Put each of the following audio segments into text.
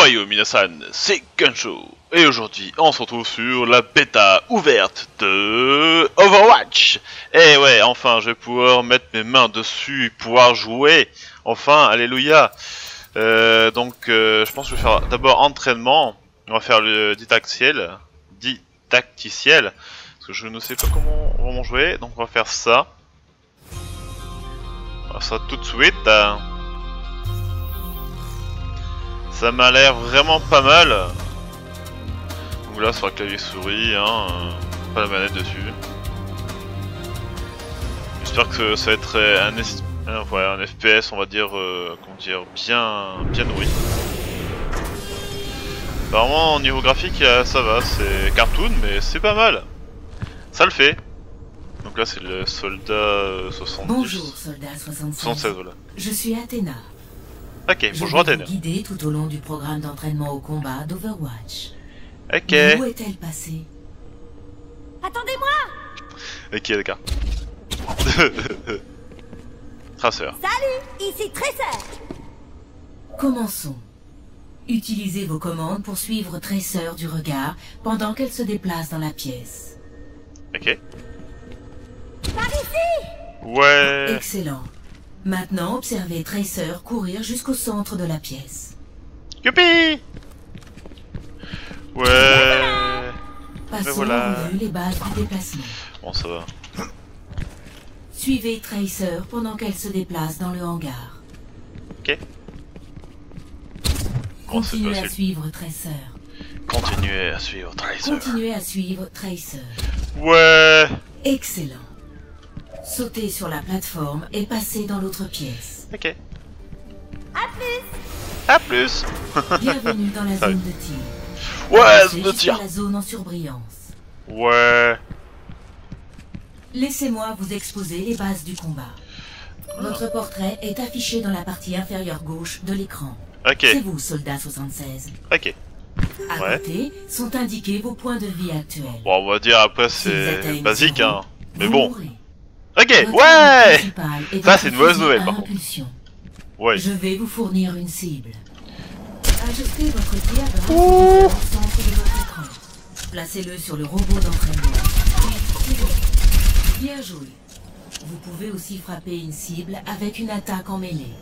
Ohayo Minasan, c'est Gunsho, et aujourd'hui on se retrouve sur la bêta ouverte de Overwatch. Et ouais, enfin je vais pouvoir mettre mes mains dessus, pouvoir jouer, enfin, alléluia. Je pense que je vais faire d'abord entraînement, on va faire le didacticiel, parce que je ne sais pas comment vraiment jouer, donc on va faire ça. Alors ça tout de suite. Ça m'a l'air vraiment pas mal. Donc là sur le clavier souris, hein, pas la manette dessus. J'espère que ça va être un FPS, on va dire, bien nourri. Apparemment au niveau graphique là, ça va, c'est cartoon mais c'est pas mal. Ça le fait. Donc là c'est le soldat 76. Bonjour soldat 76. Voilà. Je suis Athena. Ok, bonjour Athena. Je vais vous guider tout au long du programme d'entraînement au combat d'Overwatch. Ok. Où est-elle passée? Attendez-moi. Ok, d'accord. Tracer. Salut, ici Tracer. Commençons. Utilisez vos commandes pour suivre Tracer du regard pendant qu'elle se déplace dans la pièce. Ok. Par ici. Ouais. Excellent. Maintenant, observez Tracer courir jusqu'au centre de la pièce. Youpi! Ouais. Passons voilà. En revue les bases du déplacement. Bon, ça va. Suivez Tracer pendant qu'elle se déplace dans le hangar. Ok. Continuez à suivre Tracer. Continuez à suivre Tracer. Continuez à suivre Tracer. Ouais. Excellent. Sauter sur la plateforme et passer dans l'autre pièce. Ok. A plus. Bienvenue dans la zone de tir. Ouais, zone de tir. La zone en surbrillance. Ouais. Laissez-moi vous exposer les bases du combat. Votre portrait est affiché dans la partie inférieure gauche de l'écran. Ok. C'est vous, soldat 76. Ok. À côté sont indiqués vos points de vie actuels. Bon, on va dire après c'est basique, hein. Mais bon. Ok, ouais! Ça c'est une mauvaise nouvelle par contre. Ouais. Je vais vous fournir une cible. Ajustez votre tir au centre de votre écran. Placez-le sur le robot d'entraînement. Bien joué. Vous pouvez aussi frapper une cible avec une attaque en mêlée.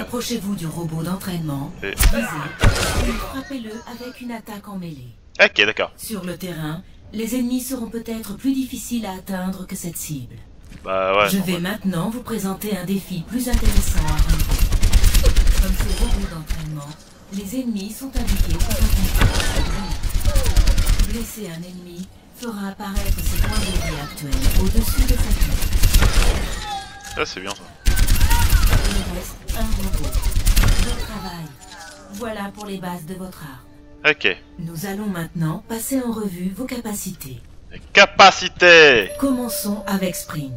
Approchez-vous du robot d'entraînement. Et frappez-le avec une attaque en mêlée. Ok, d'accord. Sur le terrain, les ennemis seront peut-être plus difficiles à atteindre que cette cible. Bah ouais, je vais maintenant vous présenter un défi plus intéressant à relever. Comme ces robots d'entraînement, les ennemis sont indiqués par un. Blesser un ennemi fera apparaître ses points de vie actuels au-dessus de sa tête. Ah, c'est bien ça. Il reste un robot. Bon travail. Voilà pour les bases de votre art. Ok. Nous allons maintenant passer en revue vos capacités. Capacité. Commençons avec sprint.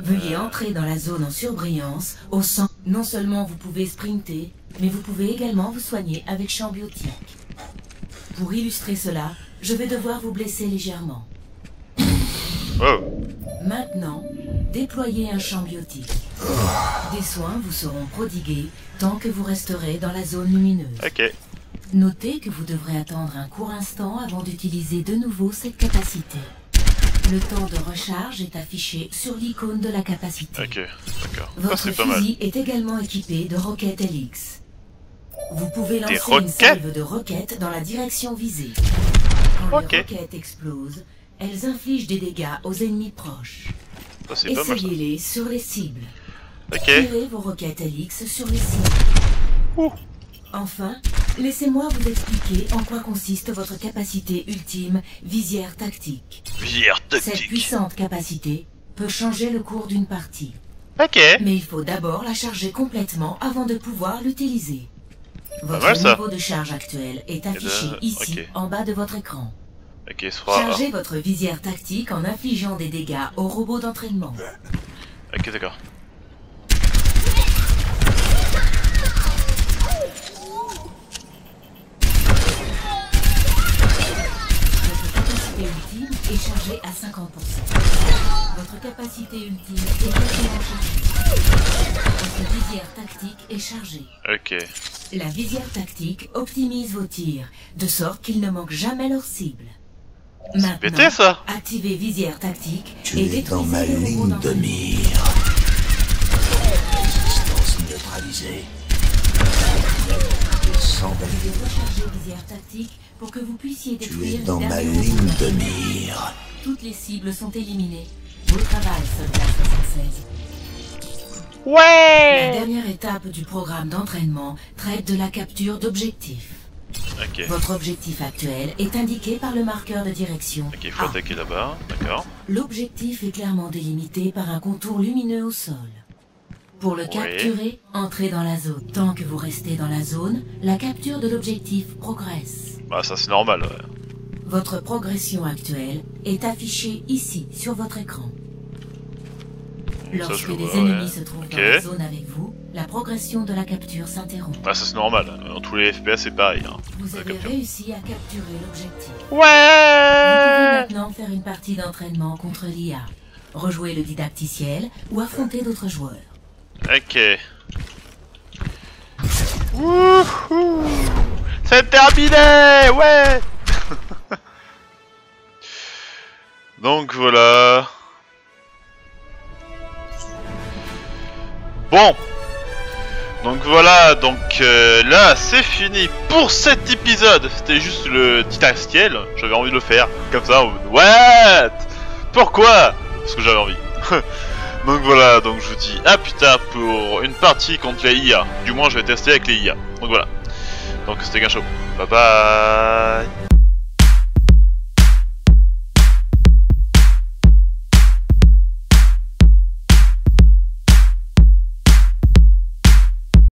Veuillez entrer dans la zone en surbrillance au centre. Non seulement vous pouvez sprinter, mais vous pouvez également vous soigner avec champ biotique. Pour illustrer cela, je vais devoir vous blesser légèrement. Oh. Maintenant, déployez un champ biotique. Des soins vous seront prodigués tant que vous resterez dans la zone lumineuse. Ok. Notez que vous devrez attendre un court instant avant d'utiliser de nouveau cette capacité. Le temps de recharge est affiché sur l'icône de la capacité. Ok, d'accord. Votre fusil est également équipé de roquettes Helix. Vous pouvez lancer une salve de roquettes dans la direction visée. Quand les roquettes explosent, elles infligent des dégâts aux ennemis proches. Essayez-les sur les cibles. Ok. Tirez vos roquettes Helix sur les cibles. Ouh. Enfin, laissez-moi vous expliquer en quoi consiste votre capacité ultime, visière tactique. Visière tactique. Cette puissante capacité peut changer le cours d'une partie. Ok. Mais il faut d'abord la charger complètement avant de pouvoir l'utiliser. Votre niveau de charge actuel est affiché ici, en bas de votre écran. Ok, chargez votre visière tactique en infligeant des dégâts au robot d'entraînement. Ok, d'accord. Est chargée à 50%. Votre capacité ultime est complètement chargée. Votre visière tactique est chargée. Ok. La visière tactique optimise vos tirs, de sorte qu'ils ne manquent jamais leur cible. Maintenant, pété, ça. Activez visière tactique et détruisez le robot dans ma ligne de mire. Distance neutralisée. Rechargez visière tactique pour que vous puissiez détruire... Tu es dans ma ligne de mire. Toutes les cibles sont éliminées. Beau travail, soldat 76. Ouais. La dernière étape du programme d'entraînement traite de la capture d'objectifs. Okay. Votre objectif actuel est indiqué par le marqueur de direction. Ok, il faut attaquer là-bas, d'accord. L'objectif est clairement délimité par un contour lumineux au sol. Pour le capturer, entrez dans la zone. Tant que vous restez dans la zone, la capture de l'objectif progresse. Bah ça c'est normal, ouais. Votre progression actuelle est affichée ici, sur votre écran. Lorsque les ennemis se trouvent dans la zone avec vous, la progression de la capture s'interrompt. Ah ça c'est normal, dans tous les FPS c'est pareil. Hein, vous avez réussi à capturer l'objectif. Ouais. Vous pouvez maintenant faire une partie d'entraînement contre l'IA. Rejouer le didacticiel ou affronter d'autres joueurs. Ok. Wouhou! C'est terminé! Ouais! Donc voilà. Bon. Donc voilà, donc là c'est fini pour cet épisode. C'était juste le didacticiel. J'avais envie de le faire. Comme ça, what? Pourquoi? Parce que j'avais envie. Donc voilà, donc je vous dis à plus tard pour une partie contre les IA. Du moins je vais tester avec les IA. Donc voilà. Donc c'était Gunsho. Bye bye.